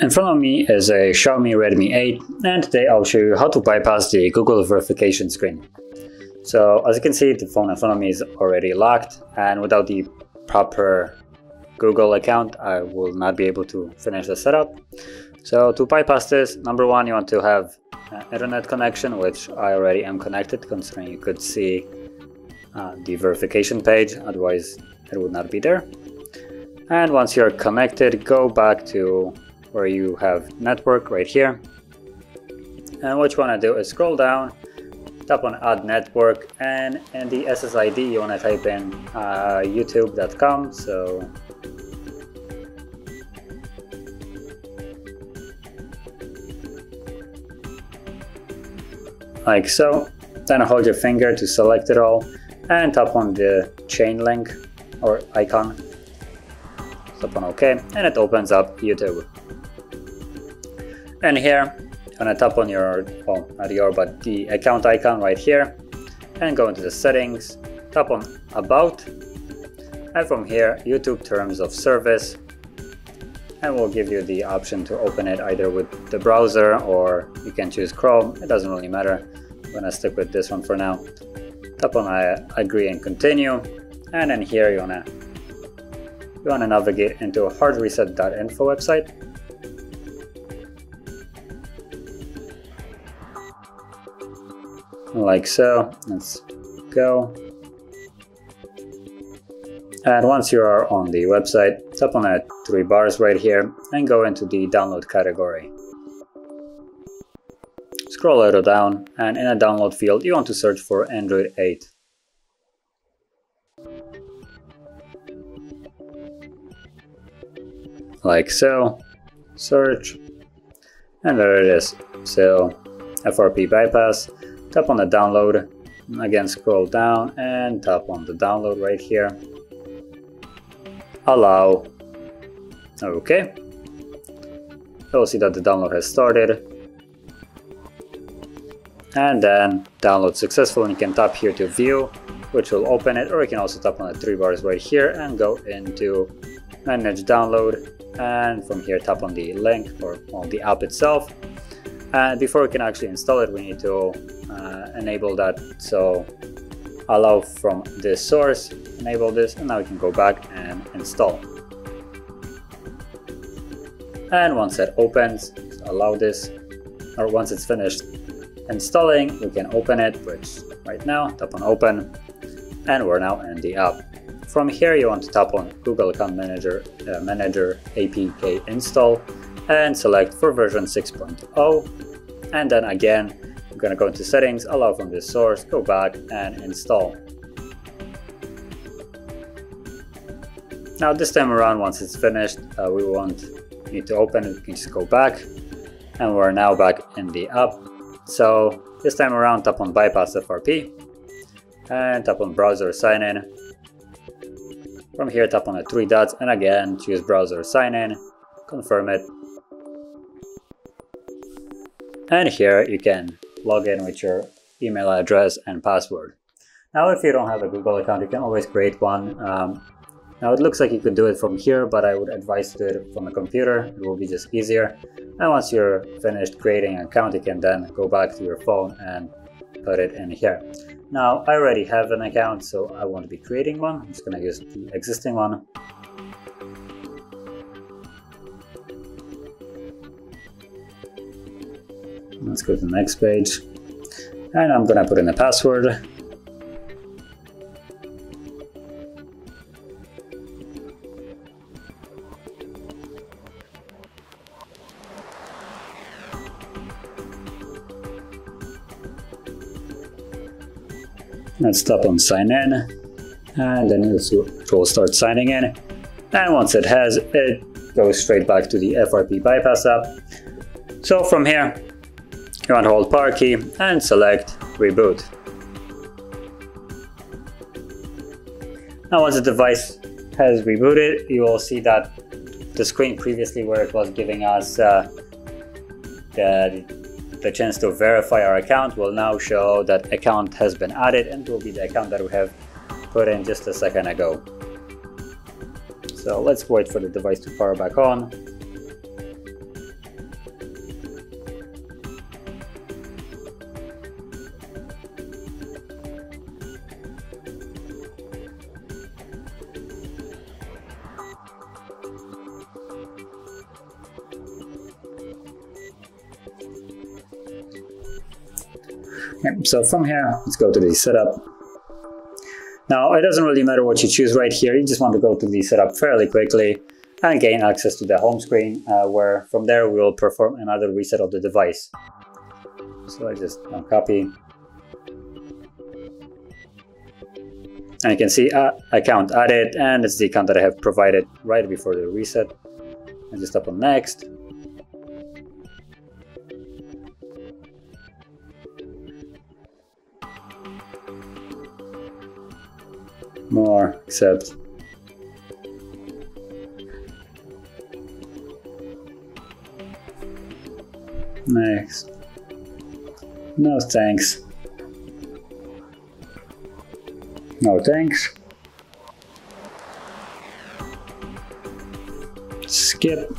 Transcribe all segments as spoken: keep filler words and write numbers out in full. In front of me is a Xiaomi Redmi eight, and today I'll show you how to bypass the Google verification screen. So as you can see, the phone in front of me is already locked, and without the proper Google account I will not be able to finish the setup. So to bypass this, number one, you want to have an internet connection, which I already am connected, considering you could see uh, the verification page, otherwise it would not be there. And once you're connected, go back to where you have network right here, and what you want to do is scroll down, tap on add network, and in the S S I D you want to type in uh, youtube dot com. So like so, then hold your finger to select it all and tap on the chain link or icon, tap on OK, and it opens up YouTube. And here, I'm gonna tap on your, well, not your, but the account icon right here, and go into the settings, tap on About, and from here, YouTube Terms of Service, and we'll give you the option to open it either with the browser or you can choose Chrome, it doesn't really matter. I'm gonna stick with this one for now. Tap on uh, Agree and Continue, and then here you wanna, you wanna navigate into a hardreset dot info website. Like so, let's go. And once you are on the website, tap on the three bars right here and go into the download category. Scroll a little down, and in a download field you want to search for Android eight. Like so, search, and there it is. So F R P bypass. Tap on the download, again scroll down and tap on the download right here, allow, okay, you'll see that the download has started, and then download successful, and you can tap here to view, which will open it, or you can also tap on the three bars right here and go into manage download, and from here tap on the link or on the app itself. And before we can actually install it, we need to uh, enable that, so allow from this source, enable this, and now we can go back and install. And once it opens, so allow this, or once it's finished installing, we can open it, which right now, tap on open, and we're now in the app. From here you want to tap on Google Account Manager, uh, Manager A P K install, and select for version six point oh, and then again we're gonna go into settings, allow from this source, go back and install. Now this time around, once it's finished, uh, we won't need to open it, we can just go back, and we're now back in the app. So this time around tap on bypass F R P and tap on browser sign in. From here tap on the three dots and again choose browser sign in, confirm it. And here you can log in with your email address and password. Now if you don't have a Google account, you can always create one. Um, now it looks like you could do it from here, but I would advise to do it from a computer, it will be just easier. And once you're finished creating an account, you can then go back to your phone and put it in here. Now I already have an account, so I won't be creating one, I'm just gonna use the existing one. Let's go to the next page, and I'm gonna put in a password. Let's tap on sign in, and then it will start signing in. And once it has, it goes straight back to the F R P bypass app. So from here, you want to hold power key and select reboot. Now once the device has rebooted, you will see that the screen previously where it was giving us uh, the, the chance to verify our account will now show that account has been added, and will be the account that we have put in just a second ago. So let's wait for the device to power back on. So from here, let's go to the setup. Now, it doesn't really matter what you choose right here. You just want to go to the setup fairly quickly and gain access to the home screen, uh, where from there we will perform another reset of the device. So I just now copy. And you can see uh, account added, and it's the account that I have provided right before the reset. I just tap on next. More, accept. Next. No thanks. No thanks. Skip.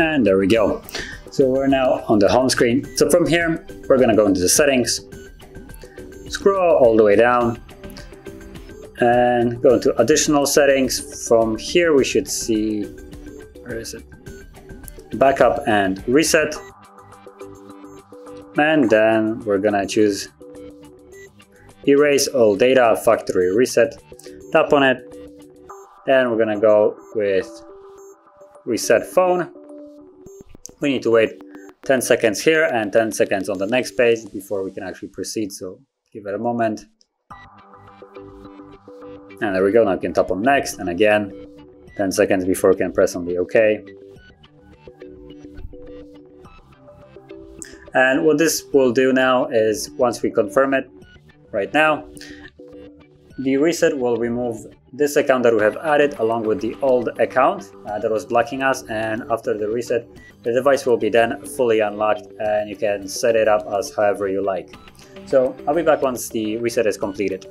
And there we go. So we're now on the home screen. So from here, we're going to go into the settings, scroll all the way down, and go into additional settings. From here, we should see, where is it? Backup and reset. And then we're going to choose erase all data factory reset. Tap on it. Then we're going to go with reset phone. We need to wait ten seconds here and ten seconds on the next page before we can actually proceed, so give it a moment. And there we go, now we can tap on next, and again, ten seconds before we can press on the OK. And what this will do now is, once we confirm it right now, the reset will remove this account that we have added along with the old account uh, that was blocking us, and after the reset the device will be then fully unlocked and you can set it up as however you like. So I'll be back once the reset is completed.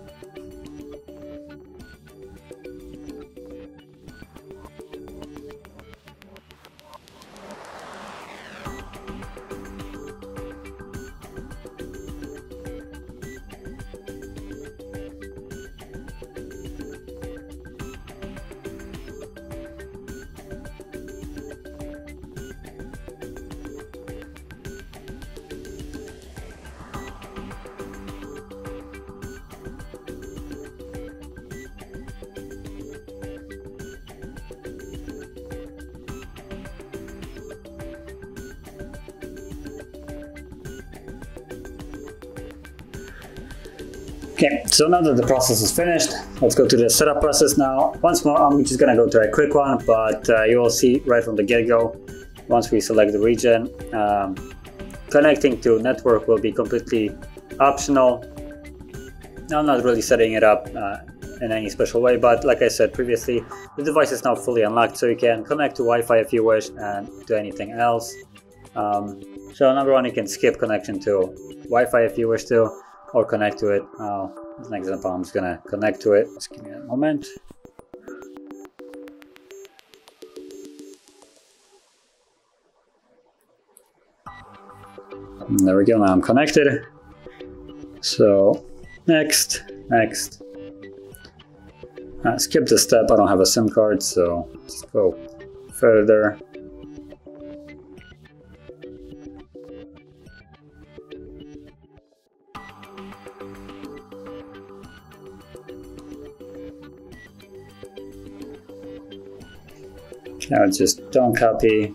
Okay, so now that the process is finished, let's go to the setup process now. Once more, I'm just gonna go to a quick one, but uh, you will see right from the get-go, once we select the region, um, connecting to network will be completely optional. Now, I'm not really setting it up uh, in any special way, but like I said previously, the device is now fully unlocked, so you can connect to Wi-Fi if you wish and do anything else. Um, so number one, you can skip connection to Wi-Fi if you wish to, or connect to it. Uh, as an example, I'm just gonna connect to it. Just give me a moment. And there we go, now I'm connected. So, next, next. Uh, skip this step, I don't have a SIM card, so let's go further. Now just don't copy.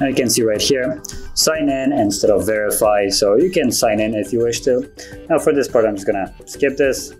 Now you can see right here, sign in instead of verify. So you can sign in if you wish to. Now for this part, I'm just gonna skip this.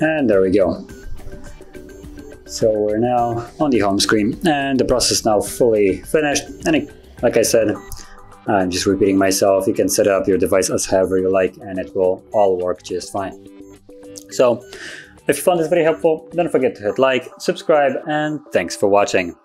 And there we go. So we're now on the home screen and the process now fully finished. And it, like I said, I'm just repeating myself, you can set up your device as however you like and it will all work just fine. So if you found this very helpful, don't forget to hit like, subscribe, and thanks for watching.